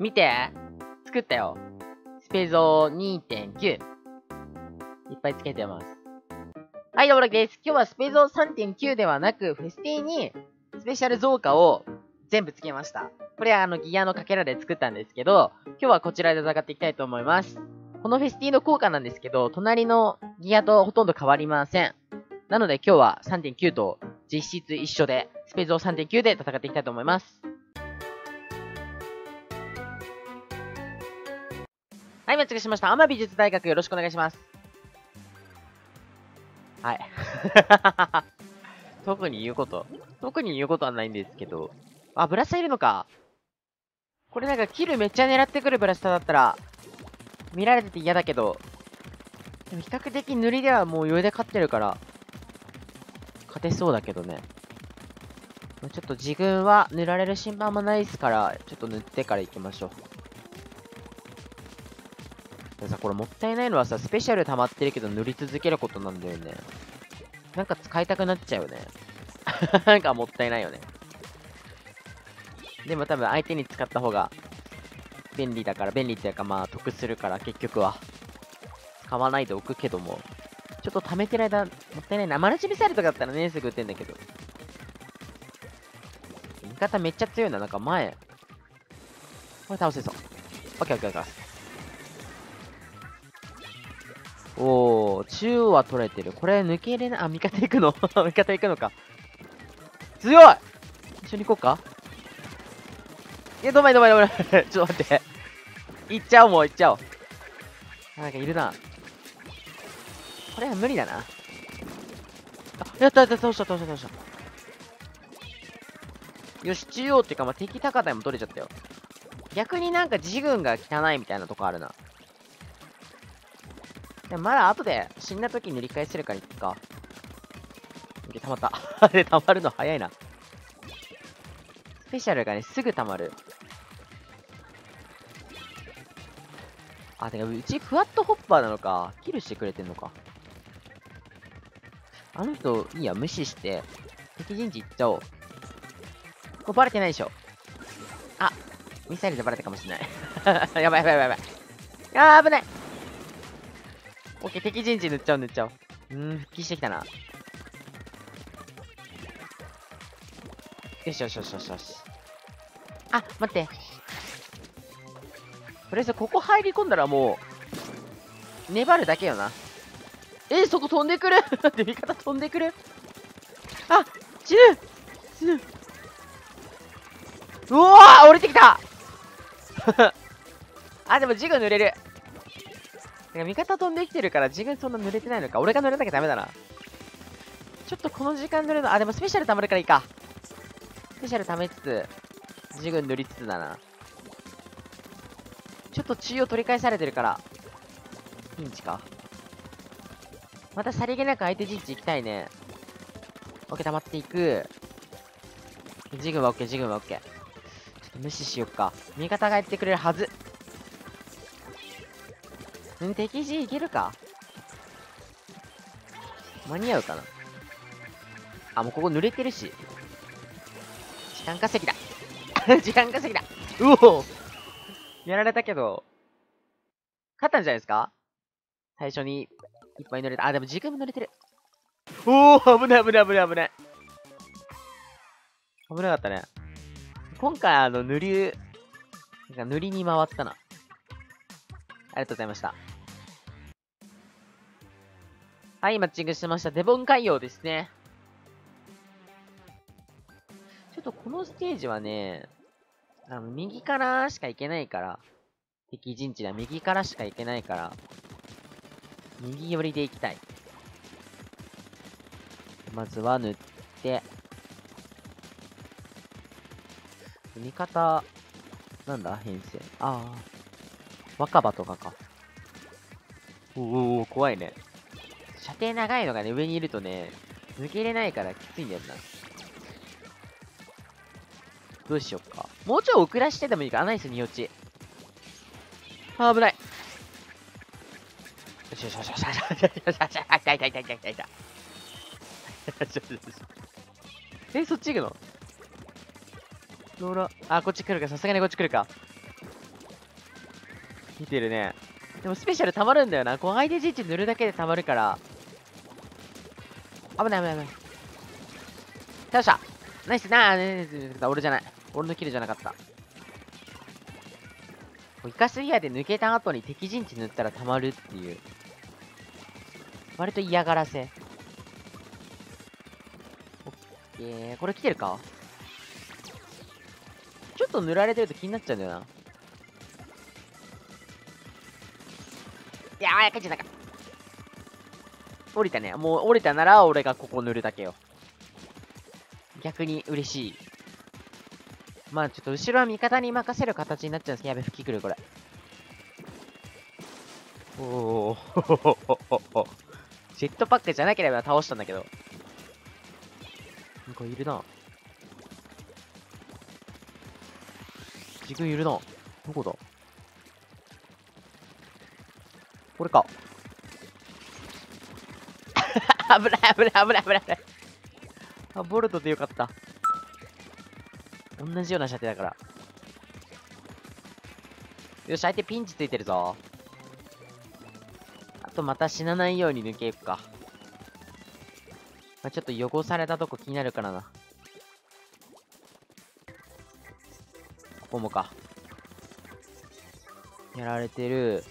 見て作ったよ。スペゾー 2.9。いっぱいつけてます。はい、どうもです。今日はスペゾー 3.9 ではなく、フェスティにスペシャル増加を全部つけました。これはギアのかけらで作ったんですけど、今日はこちらで戦っていきたいと思います。このフェスティの効果なんですけど、隣のギアとほとんど変わりません。なので今日は 3.9 と実質一緒で、スペゾー 3.9 で戦っていきたいと思います。はい、間違えしました。天美術大学よろしくお願いします。はい。特に言うことはないんですけど。あ、ブラスターいるのか。これなんかキルめっちゃ狙ってくるブラスターだったら、見られてて嫌だけど。でも比較的塗りではもう余裕で勝ってるから、勝てそうだけどね。ちょっと自分は塗られる心配もないですから、ちょっと塗ってから行きましょう。さ、これもったいないのはさ、スペシャル溜まってるけど塗り続けることなんだよね。なんか使いたくなっちゃうよね。なんかもったいないよね。でも多分相手に使った方が便利っていうか、まあ得するから、結局は使わないでおくけども、ちょっと溜めてる間もったいないな。マルチミサイルとかだったらね、すぐ打てんだけど。味方めっちゃ強いな。なんか前これ倒せそう。オッケーオッケーオッケー。おー、中央は取れてる。これ抜けれない。あ、味方行くの。味方行くのか。強い。一緒に行こうか。いや、どまい。ちょっと待って。行っちゃおう。なんかいるな。これは無理だな。あ、やった、倒した。よし、中央っていうか、まあ、敵高台も取れちゃったよ。逆になんか自軍が汚いみたいなとこあるな。でもまだ後で死んだ時に塗り返せるからいっか。溜まった。あれ、溜まるの早いな。スペシャルがね、すぐ溜まる。あ、てか、うち、ふわっとホッパーなのか。キルしてくれてんのか。あの人、いいや、無視して、敵陣地行っちゃおう。これバレてないでしょ。あ、ミサイルでバレたかもしれない。やばい。あー、危ない。オッケー、敵陣地塗っちゃおう。復帰してきたな。よし。あ、待って。とりあえず、ここ入り込んだらもう、粘るだけよな。そこ飛んでくる。味方飛んでくる。あ、死ぬ。うわー、降りてきた。あ、でもジグ濡れる。味方飛んできてるから自分そんな濡れてないのか。俺が濡れなきゃダメだな。ちょっとこの時間濡れるの。あ、でもスペシャル溜まるからいいか。スペシャル溜めつつ、自分塗りつつだな。ちょっと中央取り返されてるから。ピンチか。またさりげなく相手陣地行きたいね。オッケー、溜まっていく。自分はオッケー。ちょっと無視しよっか。味方がやってくれるはず。敵陣いけるか。間に合うかな。あ、もうここ濡れてるし。時間稼ぎだ。うお、やられたけど勝ったんじゃないですか。最初にいっぱい濡れた。あ、でも時間も濡れてる。おお、危ない。危なかったね。今回塗りに回ったな。ありがとうございました。はい、マッチングしてました。デボン海洋ですね。ちょっとこのステージはね、右からしか行けないから、敵陣地では右からしか行けないから、右寄りで行きたい。まずは塗って、味方、なんだ編成。ああ。若葉とかか。おお、怖いね。射程長いのがね、上にいるとね、抜けれないからきついんだよな。どうしよっか。もうちょい遅らしてでもいいか。ナイス、に落ち。あ、危ない。そっち行くの。ローラ、あ、こっち来るか。さすがにこっち来るか。見てるね。でもスペシャル溜まるんだよな。5相手陣地塗るだけで溜まるから。危ない危ない危ない。倒した。ナイスなあ、俺じゃない。俺のキルじゃなかった。イカスギアで抜けた後に敵陣地塗ったら溜まるっていう、割と嫌がらせ。オッケー、これ来てるか。ちょっと塗られてると気になっちゃうんだよな。いやー、帰っちゃったか。降りたね。もう降りたなら俺がここ塗るだけよ。逆に嬉しい。まあちょっと後ろは味方に任せる形になっちゃうんですけど、やべ、吹き来るこれ。おお、ジェットパックじゃなければ倒したんだけど。なんかいるな。自分いるな。どこだこれか。危ない危ない危ない危ない危ない。あ、ボルトでよかった。同じような射程だから。よし、相手ピンチついてるぞ。あとまた死なないように抜けいくか。まあ、ちょっと汚されたとこ気になるからな。ここもか。やられてる。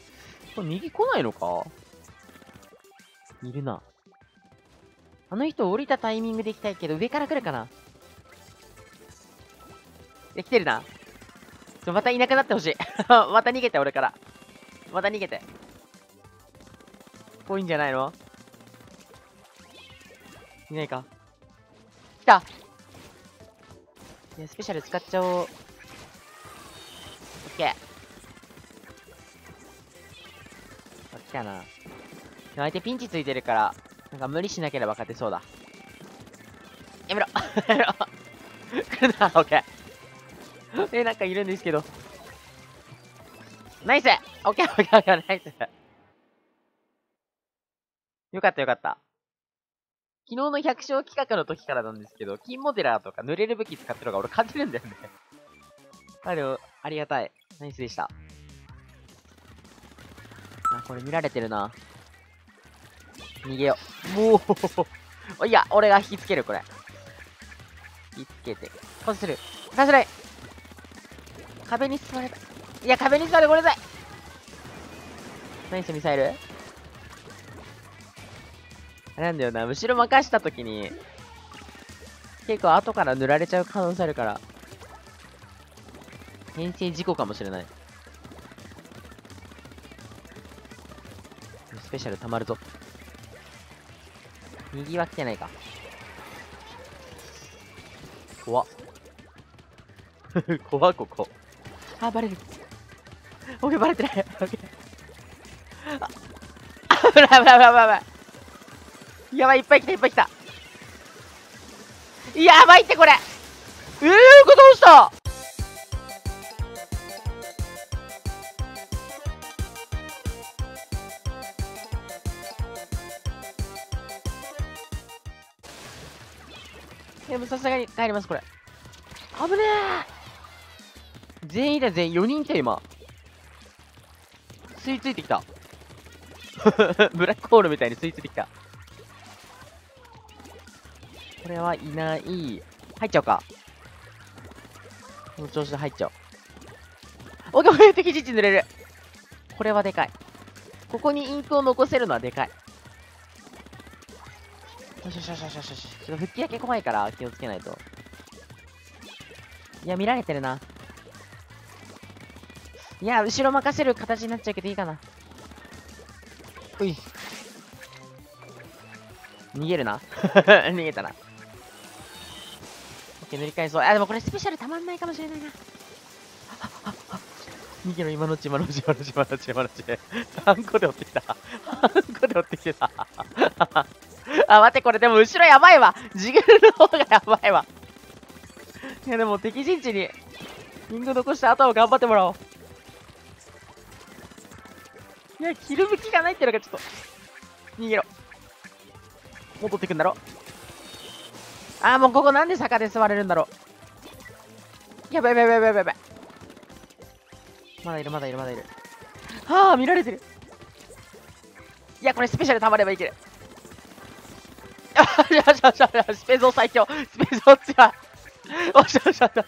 これ右来ないのか？いるな。あの人降りたタイミングで行きたいけど、上から来るかな？来てるな。またいなくなってほしい。また逃げて、俺から。また逃げて。こういいんじゃないの？いないか。来た！いや、スペシャル使っちゃおう。オッケー。あ、来たな。相手ピンチついてるから、なんか無理しなければ勝てそうだ。やめろ！やめろ！来るな、オッケー。なんかいるんですけど。ナイス！オッケーオッケーオッケー、ナイス！よかったよかった。昨日の100勝企画の時からなんですけど、金モデラーとか濡れる武器使ってるのが俺感じるんだよね。あれ、ありがたい。ナイスでした。あ、これ見られてるな。逃げよう。もう、いや、俺が引きつける、これ。引きつけて。パスする。パスする！壁に座れた。いや、壁に座れ、ごめんなさい。何してミサイル？あれなんだよな、後ろ任したときに、結構後から塗られちゃう可能性あるから、編成事故かもしれない。スペシャル溜まるぞ。右は来てないか。怖っ。怖っ、ここ。あ、バレる。オッケー、バレてない。オッケー。あ、危ない危ない危ない危ない。やばい、いっぱい来たいっぱい来た。やばいってこれ。これどうした。でもさすがに帰ります、これ。危ねえ。全員いた、全員。4人いた、今。吸い付いてきた。ブラックホールみたいに吸い付いてきた。これはいない。入っちゃおうか。この調子で入っちゃおう。おかげで敵陣地塗れる。これはでかい。ここにインクを残せるのはでかい。よしよしよしよしよし。ちょっと復帰だけ怖いから気をつけないと。いや、見られてるな。いや、後ろ任せる形になっちゃうけどいいかな。うい。逃げるな。逃げたな。オッケー、塗り返そう。あ、でもこれスペシャルたまんないかもしれないな。逃げろ、今のうち、今のうち、今のうち、今のうち、今のうち。ハンコで追ってきた。ハンコで追ってきてた。あ、待って、これでも後ろやばいわ。ジグルの方がやばいわ。いや、でも敵陣地にリング残した後を頑張ってもらおう。いや、着る武器がないってのがちょっと。逃げろ。戻ってくんだろ。あー、もうここなんで坂で座れるんだろう。やばいやばいやばいやばい。まだいるまだいるまだいる。はあ、見られてる。いや、これスペシャルたまればいける。よしよしよし、スペゾー最強、スペゾー強い。よしよしよし。あ、3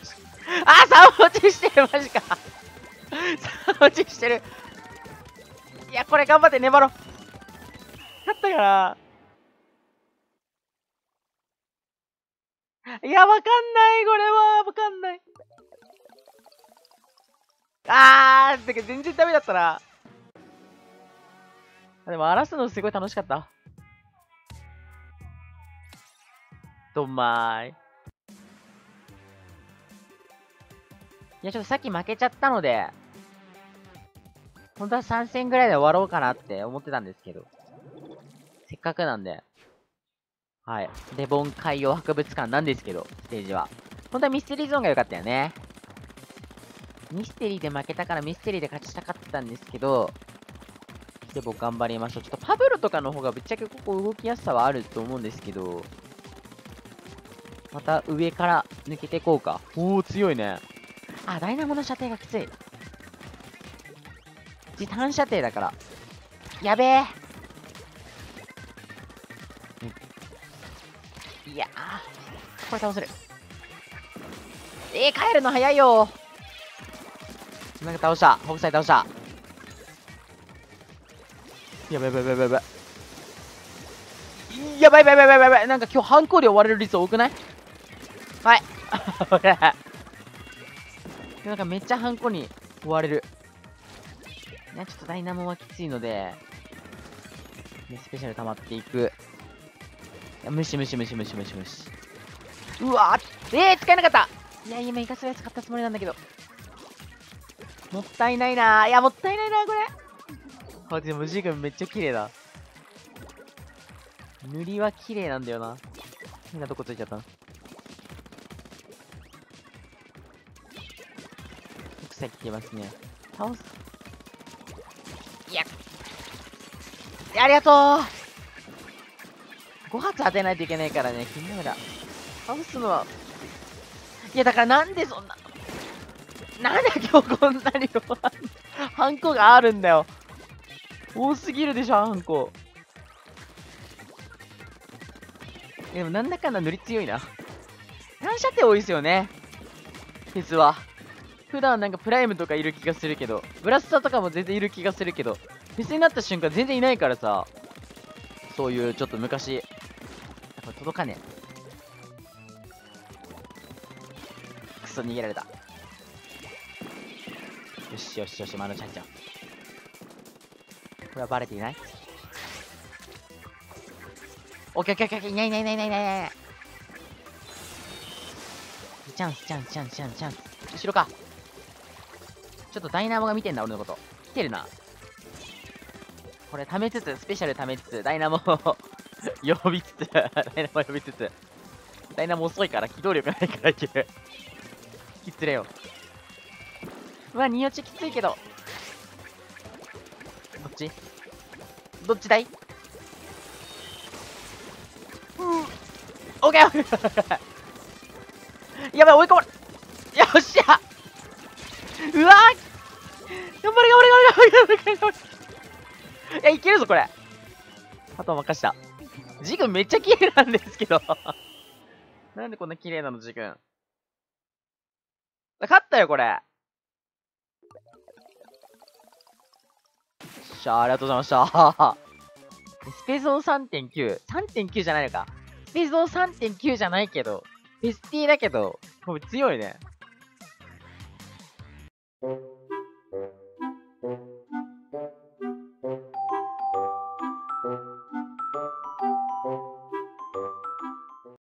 落ちしてる、マジか。3落ちしてる。いや、これ頑張って粘ろう。勝ったかな。いや、わかんない、これは、わかんない。あー、だけど全然ダメだったな。でも、荒らすのすごい楽しかった。どんまーい。いや、ちょっとさっき負けちゃったので、本当は3戦ぐらいで終わろうかなって思ってたんですけど、せっかくなんで、はい。デボン海洋博物館なんですけど、ステージは。本当はミステリーゾーンが良かったよね。ミステリーで負けたからミステリーで勝ちたかったんですけど、でも頑張りましょう。ちょっとパブロとかの方がぶっちゃけここ動きやすさはあると思うんですけど、また上から抜けていこうか。おー、強いね。あ、ダイナモの射程がきつい。時短射程だから。やべえ。いやー、これ倒せる。帰るの早いよ。なんか倒した。ホブサイ倒した。やばいやばいやばいやばい。やばいやばいやばいやばい。なんか今日反抗で終われる率多くない？はい。なんかめっちゃハンコに追われる。いや、ちょっとダイナモはきついので、スペシャル溜まっていく。いや、無視無視無視無視無視無視。うわー、使えなかった。いや、今イカスのやつ買ったつもりなんだけど。もったいないなー。いや、もったいないなー、これ。あ、でもジー君めっちゃ綺麗だ。塗りは綺麗なんだよな。変なとこついちゃった。さっき言いますね。倒す。いや。ありがとう。5発当てないといけないからね、金メダル。倒すのは。いや、だからなんでそんな。なんで今日こんなにハンコがあるんだよ。多すぎるでしょ、ハンコ。でもなんだかんだ塗り強いな。単射程多いですよね。鉄は。普段なんかプライムとかいる気がするけど、ブラスターとかも全然いる気がするけど、フェスになった瞬間全然いないからさ、そういうちょっと昔、やっぱ届かねえ。くそ、逃げられた。よしよしよし、マノちゃんちゃん。これはバレていない？オッケーオッケーオッケー、いないいないいないいないいない。チャンスチャンスチャンスチャンスチャンス。後ろか。ちょっとダイナモが見てんだ、俺のこと。来てるな。これ、溜めつつ、スペシャル溜めつつ、ダイナモを呼びつつ、ダイナモ遅いから、機動力ないからいける。きつれよ。うわ、ニオチきついけど。こっちどっちだい？オッケー。やばい、追い込まれ。よっしゃ。うわー、頑張れ頑張れ。いや、いけるぞこれ。あとは任した。ジ君めっちゃ綺麗なんですけど。なんでこんな綺麗なの、ジ君。勝ったよ、これ。よっしゃ、ありがとうございました。スペゾー 3.9。3.9 じゃないのか。スペゾー 3.9 じゃないけど。ST だけど、強いね。